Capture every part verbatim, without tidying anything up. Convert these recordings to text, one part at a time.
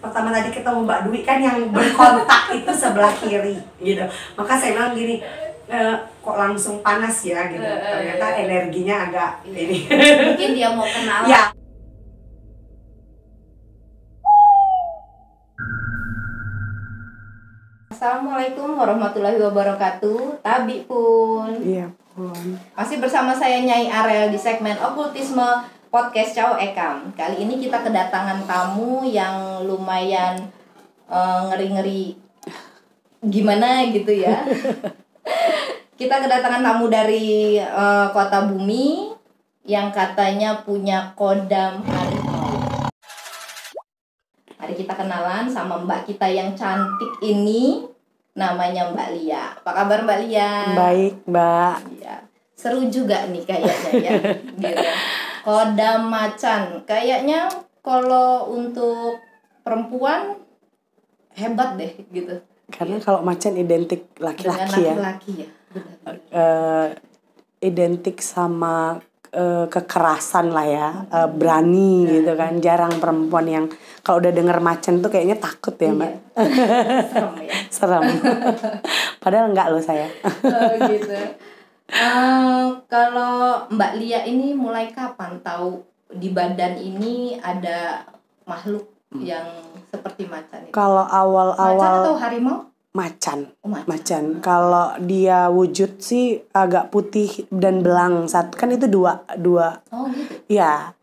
pertama tadi ketemu Mbak Dwi kan yang berkontak itu sebelah kiri gitu. Maka saya bilang gini, e, kok langsung panas ya gitu. Ternyata energinya agak ini. Mungkin dia mau kenal. Ya. Assalamualaikum warahmatullahi wabarakatuh. Tabi pun. Iya pun. Masih bersama saya Nyai Arel di segmen Okultisme Podcast Chow Ekam. Kali ini kita kedatangan tamu yang lumayan uh, ngeri-ngeri gimana gitu ya. Kita kedatangan tamu dari uh, Kota Bumi yang katanya punya khodam. Mari kita kenalan sama mbak kita yang cantik ini, namanya Mbak Lia. Apa kabar Mbak Lia? Baik Mbak. Ya. Seru juga nih kayaknya ya. Gitu. Khodam macan. Kayaknya kalau untuk perempuan hebat deh gitu. Karena kalau macan identik laki-laki ya. Laki-laki ya. Uh, identik sama kekerasan lah ya, berani gitu kan. Jarang perempuan yang kalau udah denger macan tuh kayaknya takut ya mbak. Iya. Serem ya. Serem. Padahal enggak loh saya. Oh, gitu. Uh, kalau Mbak Lia ini mulai kapan tahu di badan ini ada makhluk yang seperti macan itu? Kalau awal-awal. Macan atau harimau? Macan, oh, macan. macan. Kalau dia wujud sih agak putih dan belang. Satu kan itu dua, dua. Oh gitu. Ya,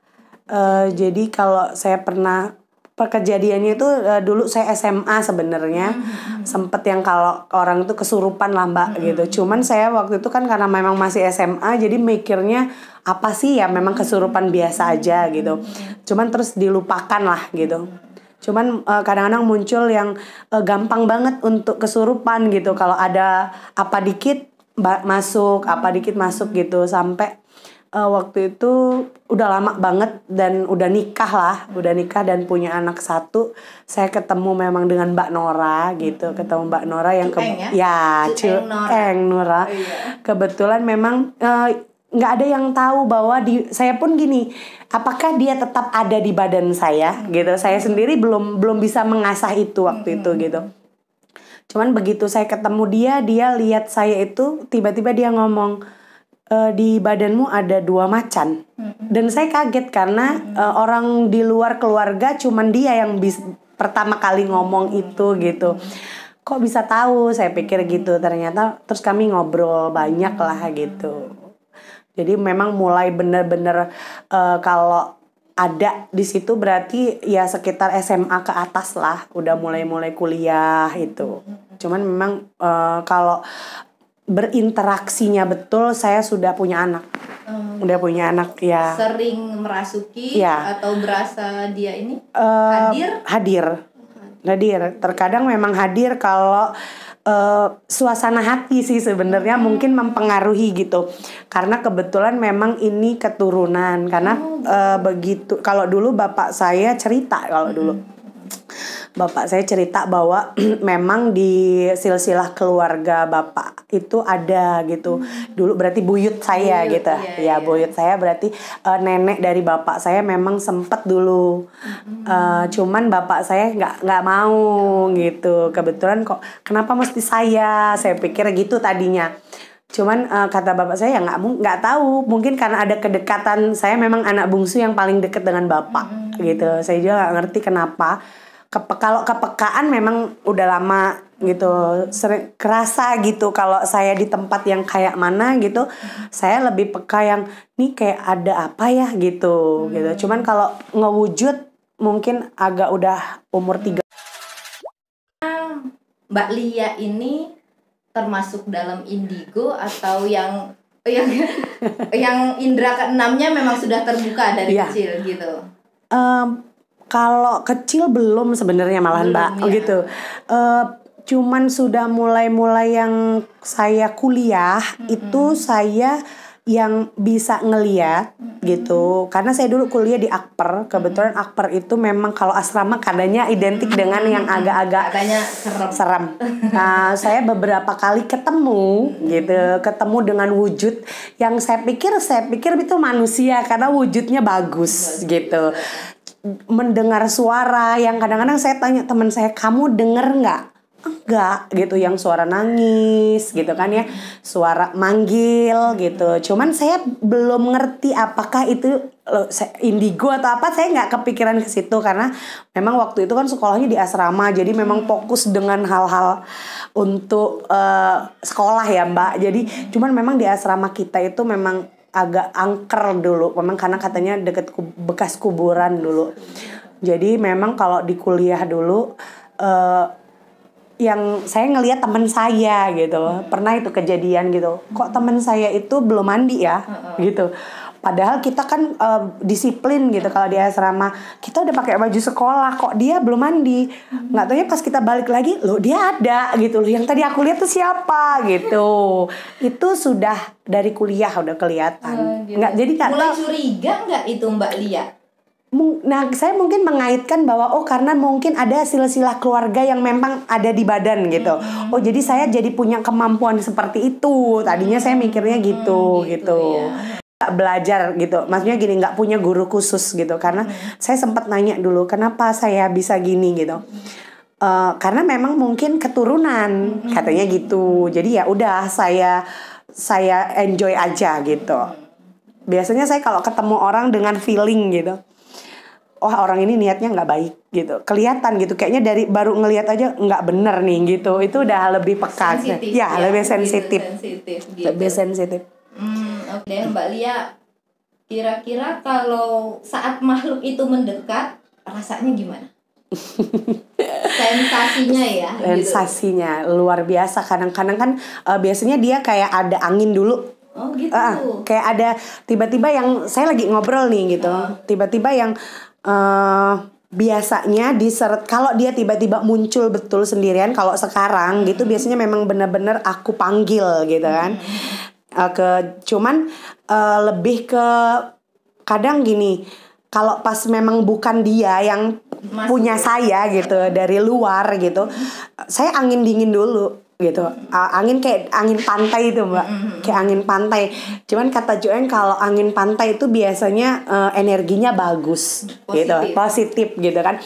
uh, jadi kalau saya pernah kejadiannya itu uh, dulu saya S M A sebenarnya, mm-hmm. sempet yang kalau orang itu kesurupan lah mbak, mm-hmm. gitu. Cuman saya waktu itu kan karena memang masih S M A, jadi mikirnya apa sih ya, memang kesurupan biasa aja gitu. Cuman terus dilupakan lah gitu. Cuman uh, kadang-kadang muncul yang uh, gampang banget untuk kesurupan gitu. Kalau ada apa dikit masuk, apa dikit masuk gitu. Sampai uh, waktu itu udah lama banget dan udah nikah lah. Udah nikah dan punya anak satu. Saya ketemu memang dengan Mbak Nora gitu. Ketemu Mbak Nora yang... Ke- Eng, ya? Ya, Cil- Eng Nora. Oh, iya. Kebetulan memang... Uh, nggak ada yang tahu bahwa di saya pun gini, apakah dia tetap ada di badan saya gitu. Saya sendiri belum belum bisa mengasah itu waktu itu gitu. Cuman begitu saya ketemu dia, dia lihat saya itu tiba-tiba dia ngomong, e, di badanmu ada dua macan. Dan saya kaget karena e, orang di luar keluarga cuman dia yang bis, pertama kali ngomong itu gitu. Kok bisa tahu? Saya pikir gitu. Ternyata terus kami ngobrol banyak lah gitu. Jadi memang mulai bener-bener uh, kalau ada di situ berarti ya sekitar S M A ke atas lah, udah mulai-mulai kuliah itu. Cuman memang uh, kalau berinteraksinya betul saya sudah punya anak. Hmm. Udah punya anak ya. Sering merasuki ya. Atau berasa dia ini uh, hadir? Hadir. Hadir. Terkadang memang hadir kalau Uh, suasana hati sih sebenarnya hmm. mungkin mempengaruhi gitu. Karena kebetulan memang ini keturunan. Karena oh, gitu. uh, begitu kalau dulu bapak saya cerita kalau hmm. dulu bapak saya cerita bahwa memang di silsilah keluarga bapak itu ada gitu. Hmm. Dulu berarti buyut saya buyut, gitu. Iya, ya iya. Buyut saya berarti uh, nenek dari bapak saya memang sempet dulu. Hmm. Uh, cuman bapak saya nggak nggak mau gitu. Kebetulan kok kenapa mesti saya? Saya pikir gitu tadinya. Cuman uh, kata bapak saya ya nggak nggak tahu, mungkin karena ada kedekatan. Saya memang anak bungsu yang paling dekat dengan bapak, mm-hmm. gitu. Saya juga nggak ngerti kenapa. Kepe, kalau kepekaan memang udah lama gitu, sering kerasa gitu. Kalau saya di tempat yang kayak mana gitu, mm-hmm. saya lebih peka yang nih kayak ada apa ya gitu, mm-hmm. gitu. Cuman kalau ngewujud mungkin agak udah umur tiga. Mbak Lia ini termasuk dalam indigo atau yang yang yang indera keenamnya memang sudah terbuka dari yeah. kecil gitu. Um, kalau kecil belum sebenarnya malahan belum, mbak ya. Gitu. Uh, cuman sudah mulai-mulai yang saya kuliah mm-hmm. itu saya yang bisa ngeliat mm-hmm. gitu. Karena saya dulu kuliah di Akper. Kebetulan mm-hmm. Akper itu memang kalau asrama kadangnya identik mm-hmm. dengan yang agak-agak katanya serem. serem. Nah, saya beberapa kali ketemu mm-hmm. gitu, ketemu dengan wujud yang saya pikir saya pikir itu manusia karena wujudnya bagus, bagus. Gitu. mendengar suara yang kadang-kadang saya tanya teman saya, kamu denger nggak? Enggak gitu, yang suara nangis gitu kan ya, suara manggil gitu. Cuman saya belum ngerti apakah itu indigo atau apa, saya nggak kepikiran ke situ karena memang waktu itu kan sekolahnya di asrama, jadi memang fokus dengan hal-hal untuk uh, sekolah ya Mbak. Jadi cuman memang di asrama kita itu memang agak angker dulu, memang karena katanya deket kub- bekas kuburan dulu. Jadi memang kalau di kuliah dulu uh, yang saya ngelihat teman saya gitu, pernah itu kejadian gitu, kok teman saya itu belum mandi ya gitu, padahal kita kan uh, disiplin gitu kalau di asrama, kita udah pakai baju sekolah, kok dia belum mandi. Nggak taunya pas kita balik lagi, loh dia ada gitu, loh yang tadi aku lihat tuh siapa gitu. Itu sudah dari kuliah udah kelihatan. Uh, gitu. Nggak, jadi nggak mulai tahu. Curiga nggak itu Mbak Lia? Nah, saya mungkin mengaitkan bahwa oh karena mungkin ada silsilah keluarga yang memang ada di badan gitu. Hmm. Oh jadi saya jadi punya kemampuan seperti itu. Tadinya saya mikirnya gitu hmm, gitu. gitu. Ya. Belajar gitu. Maksudnya gini, nggak punya guru khusus gitu. Karena hmm. saya sempat nanya dulu kenapa saya bisa gini gitu. Uh, karena memang mungkin keturunan hmm. katanya gitu. Jadi ya udah saya saya enjoy aja gitu. Biasanya saya kalau ketemu orang dengan feeling gitu. Wah oh, orang ini niatnya nggak baik gitu, kelihatan gitu, kayaknya dari baru ngelihat aja nggak bener nih gitu, itu udah lebih peka, ya, ya lebih sensitif, sensitif gitu. Lebih sensitif. Hmm, Oke okay. Mbak Lia, kira-kira kalau saat makhluk itu mendekat, rasanya gimana? Sensasinya ya. Sensasinya gitu. Luar biasa, kadang-kadang kan uh, biasanya dia kayak ada angin dulu. Oh gitu. Uh, kayak ada tiba-tiba yang saya lagi ngobrol nih gitu, oh. tiba-tiba yang Uh, biasanya diseret, kalau dia tiba-tiba muncul betul sendirian, kalau sekarang gitu biasanya memang benar-benar aku panggil gitu kan. Uh, ke cuman uh, lebih ke kadang gini, kalau pas memang bukan dia yang Mas punya itu. Saya gitu dari luar gitu, saya angin dingin dulu gitu. Uh, angin kayak angin pantai itu Mbak, kayak angin pantai. Cuman kata Joen kalau angin pantai itu biasanya uh, energinya bagus, positif. Gitu, positif gitu kan.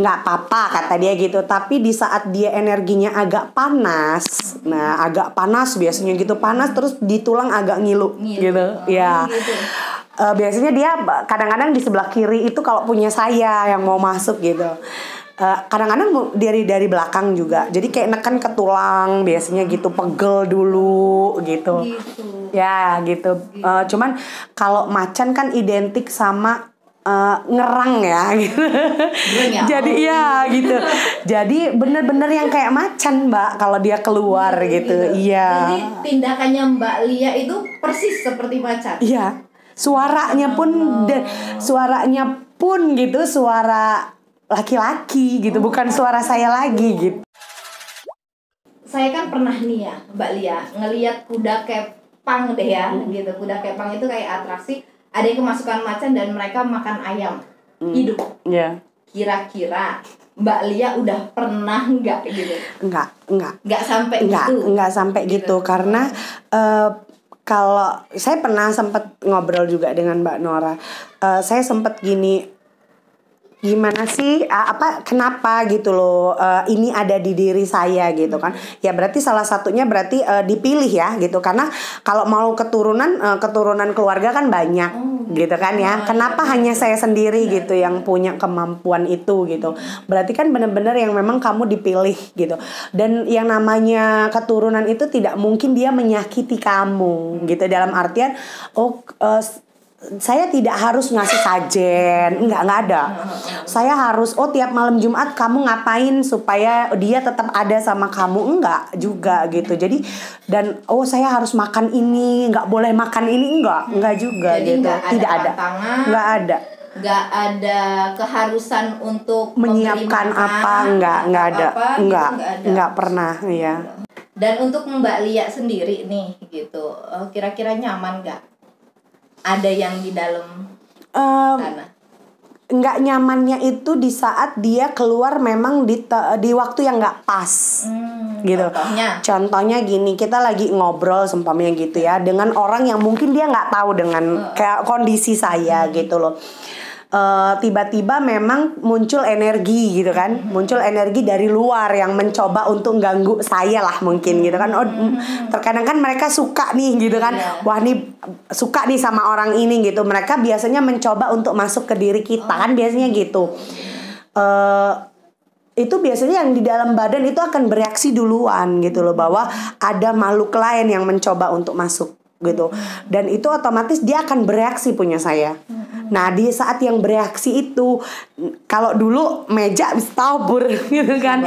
Nggak apa-apa kata dia gitu. Tapi di saat dia energinya agak panas, nah agak panas biasanya gitu, panas terus di tulang agak ngilu, ngilu. gitu, oh, ya. Gitu. Uh, biasanya dia kadang-kadang di sebelah kiri itu kalau punya saya yang mau masuk gitu. Uh, kadang-kadang dari dari belakang juga, jadi kayak neken ke tulang biasanya gitu, pegel dulu gitu, gitu. ya gitu, gitu. Uh, cuman kalau macan kan identik sama uh, ngerang ya gitu, ya. Jadi ya gitu, jadi bener-bener yang kayak macan Mbak kalau dia keluar gitu, gitu. Iya. Jadi tindakannya Mbak Lia itu persis seperti macan. Iya, suaranya pun oh. de- suaranya pun gitu, suara laki-laki gitu, bukan suara saya lagi gitu. Saya kan pernah nih ya Mbak Lia ngelihat kuda kepang deh ya hmm. gitu. Kuda kepang itu kayak atraksi, ada yang kemasukan macan dan mereka makan ayam hmm. hidup. Yeah. Kira-kira Mbak Lia udah pernah nggak gitu? Enggak, enggak. Enggak sampai enggak, gitu. Enggak sampai gitu, gitu. Karena uh, kalau saya pernah sempat ngobrol juga dengan Mbak Nora. Uh, saya sempat gini, gimana sih apa kenapa gitu loh uh, ini ada di diri saya gitu kan ya, berarti salah satunya berarti uh, dipilih ya gitu, karena kalau mau keturunan uh, keturunan keluarga kan banyak oh, gitu kan ya, kenapa ya, hanya saya sendiri ya, gitu ya, yang punya kemampuan itu gitu, berarti kan benar-benar yang memang kamu dipilih gitu, dan yang namanya keturunan itu tidak mungkin dia menyakiti kamu gitu, dalam artian oh uh, saya tidak harus ngasih sajen, enggak enggak ada. Saya harus oh tiap malam Jumat kamu ngapain supaya dia tetap ada sama kamu, enggak juga gitu. Jadi dan oh saya harus makan ini, enggak boleh makan ini, enggak, enggak juga. Jadi gitu. Enggak ada tidak ada. Enggak ada. Enggak ada keharusan untuk menyiapkan apa, enggak, enggak ada. Enggak, enggak pernah ya. Dan untuk Mbak Lia sendiri nih gitu, kira-kira nyaman enggak? Ada yang di dalam um, sana. Nggak nyamannya itu di saat dia keluar memang di te- di waktu yang nggak pas hmm, gitu. Contohnya. Contohnya gini, kita lagi ngobrol seumpamanya gitu ya dengan orang yang mungkin dia nggak tahu dengan kayak kondisi saya hmm. gitu loh. uh, tiba-tiba memang muncul energi gitu kan, mm-hmm. muncul energi dari luar yang mencoba untuk ganggu saya lah mungkin gitu kan. Oh, mm-hmm. Terkadang kan mereka suka nih gitu kan, yeah. wah nih suka nih sama orang ini gitu. Mereka biasanya mencoba untuk masuk ke diri kita, oh. kan biasanya gitu. Uh, itu biasanya yang di dalam badan itu akan bereaksi duluan gitu loh, bahwa ada makhluk lain yang mencoba untuk masuk gitu, dan itu otomatis dia akan bereaksi punya saya. Mm-hmm. Nah di saat yang bereaksi itu, kalau dulu meja bisa tabur gitu kan.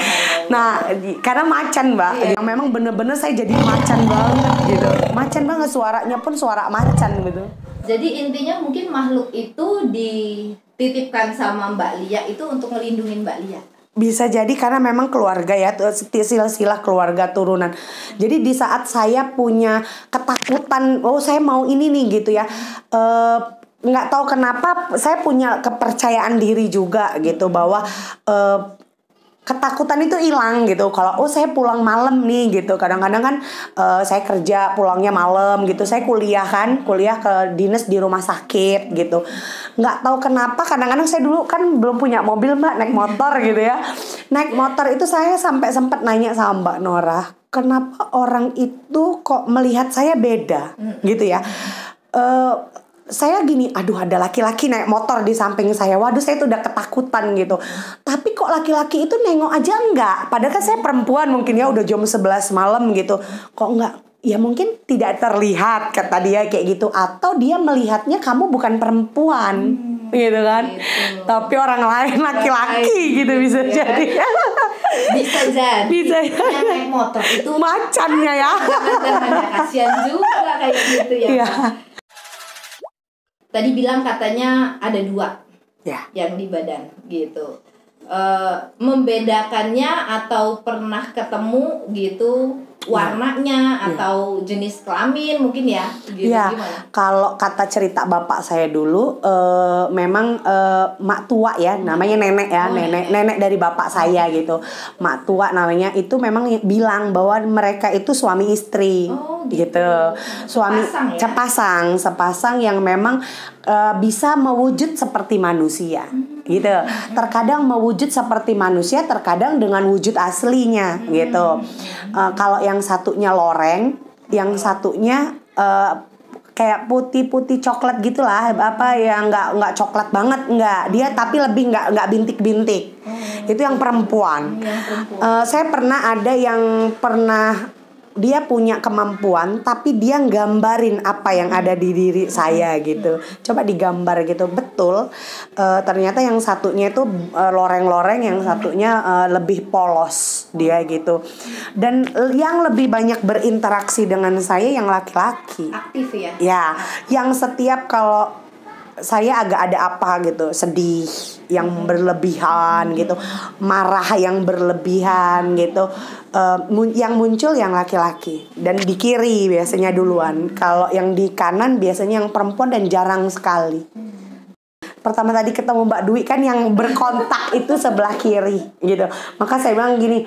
Nah karena macan mbak, yeah. yang memang bener-bener saya jadi macan banget gitu, macan banget, suaranya pun suara macan gitu. Jadi intinya mungkin makhluk itu dititipkan sama Mbak Lia itu untuk melindungi Mbak Lia. Bisa jadi karena memang keluarga ya, silsilah keluarga turunan. Jadi di saat saya punya ketakutan, oh saya mau ini nih gitu ya, uh, nggak tahu kenapa saya punya kepercayaan diri juga gitu, bahwa uh, ketakutan itu hilang gitu. Kalau oh saya pulang malam nih gitu. Kadang-kadang kan uh, saya kerja pulangnya malam gitu. Saya kuliah kan, kuliah ke dinas di rumah sakit gitu. Nggak tahu kenapa kadang-kadang saya dulu kan belum punya mobil mbak, naik motor gitu ya. Naik motor itu saya sampai sempat nanya sama Mbak Nora, kenapa orang itu kok melihat saya beda gitu ya. Uh, saya gini, aduh ada laki-laki naik motor di samping saya, waduh saya tuh udah ketakutan gitu. Tapi kok laki-laki itu nengok aja enggak, padahal kan saya perempuan mungkin ya, udah jam sebelas malam gitu. Kok enggak, ya mungkin tidak terlihat kata dia kayak gitu. Atau dia melihatnya kamu bukan perempuan, hmm, gitu kan gitu. Tapi orang lain laki-laki gitu, gitu bisa ya. Jadi bisa jadi, bisa jadi naik motor itu macannya ya. Kasian juga kayak gitu ya, ya. Tadi bilang katanya ada dua ya. yang di badan gitu. E, membedakannya atau pernah ketemu gitu warnanya ya. atau ya. jenis kelamin mungkin ya? Gitu, ya. Gimana? Kalau kata cerita bapak saya dulu, e, memang e, mak tua ya, namanya nenek ya, oh, nenek nenek dari bapak saya gitu. Mak tua namanya itu memang bilang bahwa mereka itu suami istri. Oh. Gitu, suami sepasang, ya? sepasang sepasang yang memang uh, bisa mewujud seperti manusia, hmm. gitu. Terkadang mewujud seperti manusia, terkadang dengan wujud aslinya, hmm. gitu. Uh, kalau yang satunya loreng, yang satunya uh, kayak putih-putih coklat gitulah, apa ya, nggak nggak coklat banget, nggak dia tapi lebih nggak nggak bintik-bintik. Hmm. Itu yang perempuan. Yang perempuan. Uh, saya pernah ada yang pernah dia punya kemampuan tapi dia nggambarin apa yang ada di diri saya gitu. Coba digambar gitu. Betul, uh, ternyata yang satunya itu uh, loreng-loreng, yang satunya uh, lebih polos dia gitu. Dan yang lebih banyak berinteraksi dengan saya yang laki-laki. Aktif ya? Ya, yang setiap kalau saya agak ada apa gitu, sedih yang berlebihan gitu, marah yang berlebihan gitu, uh, mun- yang muncul yang laki-laki. Dan di kiri biasanya duluan. Kalau yang di kanan biasanya yang perempuan dan jarang sekali. Pertama tadi ketemu Mbak Dwi kan yang berkontak itu sebelah kiri gitu. Maka saya bilang gini,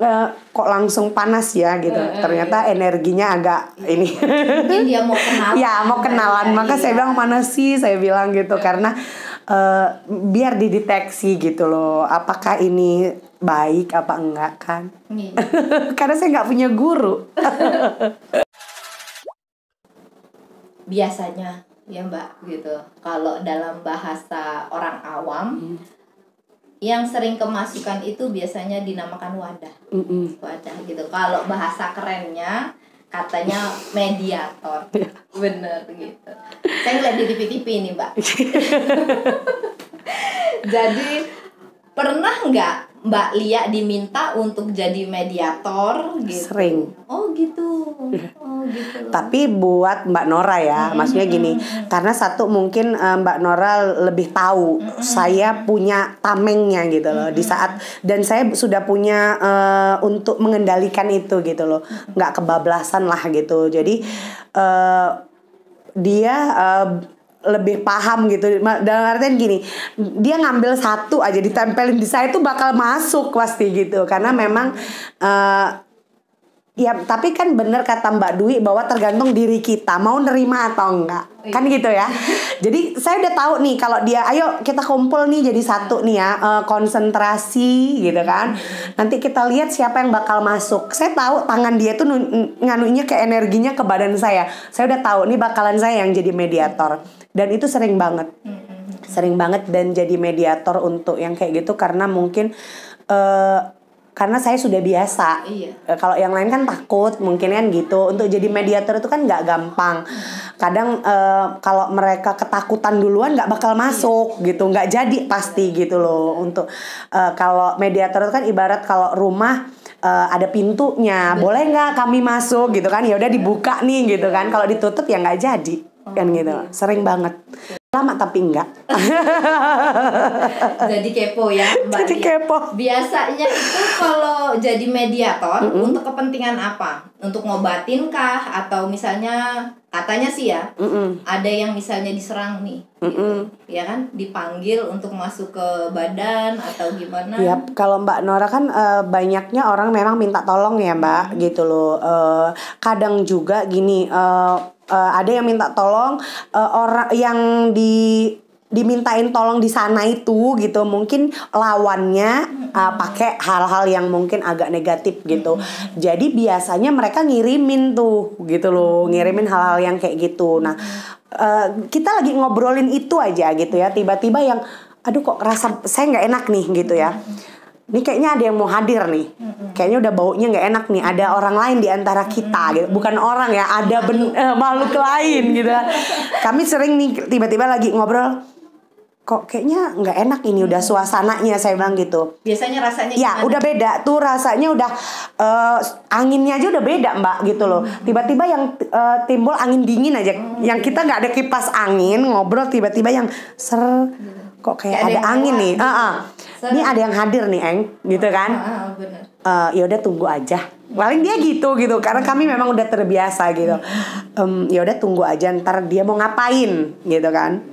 Uh, kok langsung panas ya gitu. Uh, Ternyata uh, energinya agak ini. Mungkin dia mau kenalan. Ya, mau kenalan. Maka iya. saya bilang panas sih, saya bilang gitu uh. karena uh, biar dideteksi gitu loh. Apakah ini baik apa enggak kan? Iya. Karena saya nggak punya guru. Biasanya ya, Mbak, gitu. Kalau dalam bahasa orang awam, hmm. yang sering kemasukan itu biasanya dinamakan wadah, Mm-mm. wadah gitu. Kalau bahasa kerennya katanya mediator, bener gitu. Saya ngeliat di T V T V ini mbak. Jadi pernah nggak Mbak Lia diminta untuk jadi mediator gitu? Sering. Oh gitu. Oh gitu. Tapi buat Mbak Nora ya, mm-hmm. maksudnya gini, karena satu mungkin uh, Mbak Nora lebih tahu, mm-hmm. saya punya tamengnya gitu loh, mm-hmm. di saat dan saya sudah punya uh, untuk mengendalikan itu gitu loh, nggak kebablasan lah gitu. Jadi uh, dia uh, lebih paham gitu, dalam artian gini, dia ngambil satu aja ditempelin di saya itu bakal masuk pasti gitu, karena memang uh, Ya tapi kan bener kata Mbak Dwi bahwa tergantung diri kita mau nerima atau enggak, iya. Kan gitu ya. Jadi saya udah tahu nih kalau dia ayo kita kumpul nih jadi satu nih ya, uh, konsentrasi gitu kan. Nanti kita lihat siapa yang bakal masuk. Saya tahu tangan dia tuh n- nganunya ke energinya ke badan saya. Saya udah tahu nih bakalan saya yang jadi mediator. Dan itu sering banget, sering banget dan jadi mediator untuk yang kayak gitu karena mungkin uh, karena saya sudah biasa, iya. Kalau yang lain kan takut mungkin kan gitu. Untuk jadi mediator itu kan gak gampang. Kadang eh, kalau mereka ketakutan duluan gak bakal masuk, iya. Gitu, gak jadi pasti gitu loh. Untuk eh, kalau mediator itu kan ibarat kalau rumah eh, ada pintunya, betul. Boleh gak kami masuk gitu kan, ya udah dibuka nih gitu kan. Kalau ditutup ya gak jadi kan gitu, sering banget. Lama tapi enggak. Jadi kepo ya Mbak. Jadi kepo. Biasanya itu kalau jadi mediator mm-mm. untuk kepentingan apa? Untuk ngobatin kah? Atau misalnya katanya sih ya mm-mm. ada yang misalnya diserang nih gitu, ya kan dipanggil untuk masuk ke badan atau gimana? Ya kalau Mbak Nora kan e, banyaknya orang memang minta tolong ya Mbak mm-hmm. gitu loh. E, kadang juga gini e, Uh, ada yang minta tolong uh, orang yang di dimintain tolong di sana itu gitu mungkin lawannya uh, pakai hal-hal yang mungkin agak negatif gitu. Jadi biasanya mereka ngirimin tuh gitu loh, ngirimin hal-hal yang kayak gitu. Nah uh, kita lagi ngobrolin itu aja gitu ya, tiba-tiba yang aduh kok rasa saya nggak enak nih gitu ya. Ini kayaknya ada yang mau hadir nih. Mm-hmm. Kayaknya udah baunya gak enak nih. Ada orang lain di antara kita mm-hmm. gitu. Bukan orang ya, ada ben- eh, makhluk lain gitu. Kami sering nih tiba-tiba lagi ngobrol, kok kayaknya gak enak ini udah suasananya, saya bilang gitu. Biasanya rasanya ya gimana? Udah beda tuh rasanya udah uh, anginnya aja udah beda Mbak gitu loh. Mm-hmm. Tiba-tiba yang uh, timbul angin dingin aja mm-hmm. yang kita gak ada kipas angin. Ngobrol tiba-tiba yang ser mm-hmm. kok kayak ada, ada angin nih gitu. uh-uh. Ini ada yang hadir nih, Eng, gitu kan? Ah, benar. Uh, ya udah tunggu aja. Paling dia gitu gitu, karena kami memang udah terbiasa gitu. Um, ya udah tunggu aja, ntar dia mau ngapain, gitu kan?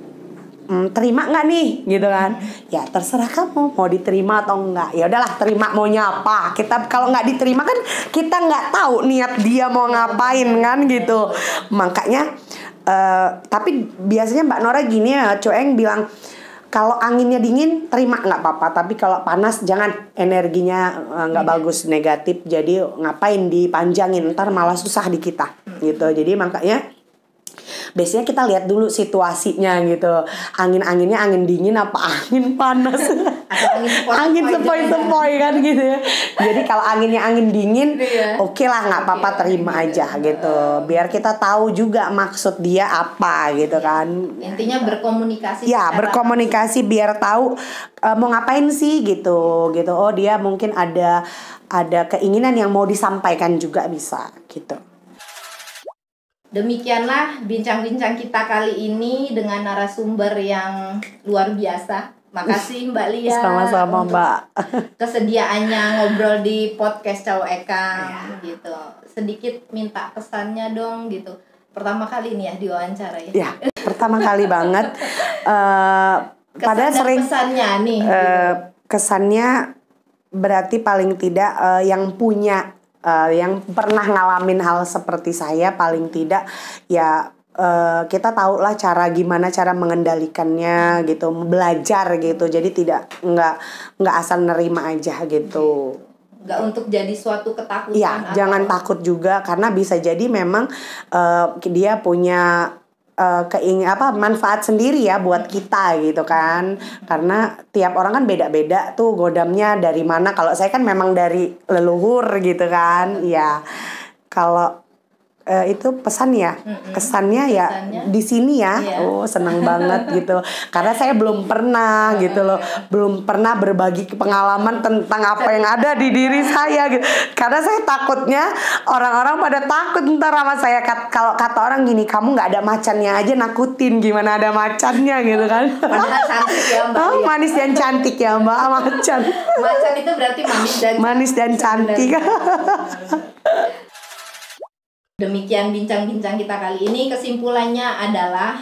Um, terima nggak nih, gitu kan? Ya terserah kamu, mau diterima atau enggak. Ya udahlah, terima maunya apa? Kita kalau nggak diterima kan kita nggak tahu niat dia mau ngapain kan gitu. Makanya, uh, tapi biasanya Mbak Nora gini ya, Coeng bilang. Kalau anginnya dingin terima nggak apa-apa, tapi kalau panas jangan, energinya nggak uh, bagus, negatif. Jadi ngapain dipanjangin, ntar malah susah di kita gitu. Jadi makanya biasanya kita lihat dulu situasinya gitu. Angin-anginnya angin dingin apa angin panas. Angin sepoi-sepoi kan gitu ya. Jadi kalau anginnya angin dingin oke okay lah, gak apa-apa terima aja gitu. Biar kita tahu juga maksud dia apa gitu kan. Intinya berkomunikasi. Ya berkomunikasi biar tahu uh, mau ngapain sih gitu gitu. Oh dia mungkin ada ada keinginan yang mau disampaikan juga bisa gitu. Demikianlah bincang-bincang kita kali ini dengan narasumber yang luar biasa. Makasih Mbak Lia. Sama-sama Mbak. Kesediaannya ngobrol di podcast Cawo Ekam ya. Gitu. Sedikit minta pesannya dong gitu. Pertama kali nih ya diwawancara ya. Ya, pertama kali banget. Uh, padahal sering pesannya nih. Uh, gitu. Kesannya berarti paling tidak uh, yang punya Uh, yang pernah ngalamin hal seperti saya paling tidak ya uh, kita tahulah cara gimana cara mengendalikannya gitu, belajar gitu, jadi tidak nggak nggak asal nerima aja gitu, nggak untuk jadi suatu ketakutan ya atau... Jangan takut juga karena bisa jadi memang uh, dia punya Uh, keing apa manfaat sendiri ya buat kita gitu kan, karena tiap orang kan beda-beda tuh godamnya dari mana. Kalau saya kan memang dari leluhur gitu kan ya. Kalau uh, itu pesan ya kesannya ya di sini ya. Oh seneng banget gitu karena saya belum pernah gitu loh, belum pernah berbagi pengalaman tentang apa yang ada di diri saya gitu, karena saya takutnya orang-orang pada takut ntar sama saya. Kalau kata orang gini, kamu nggak ada macannya aja nakutin, gimana ada macannya gitu kan. Manis cantik ya Mbak. Oh, manis dan cantik ya Mbak. Macan macan itu berarti manis dan manis dan cantik. Demikian bincang-bincang kita kali ini. Kesimpulannya adalah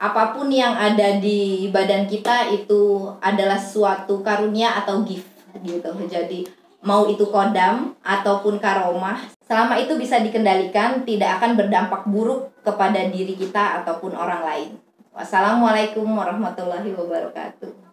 apapun yang ada di badan kita itu adalah suatu karunia atau gift gitu. Jadi mau itu khodam ataupun karomah, Selama itu bisa dikendalikan, tidak akan berdampak buruk kepada diri kita ataupun orang lain. Wassalamualaikum warahmatullahi wabarakatuh.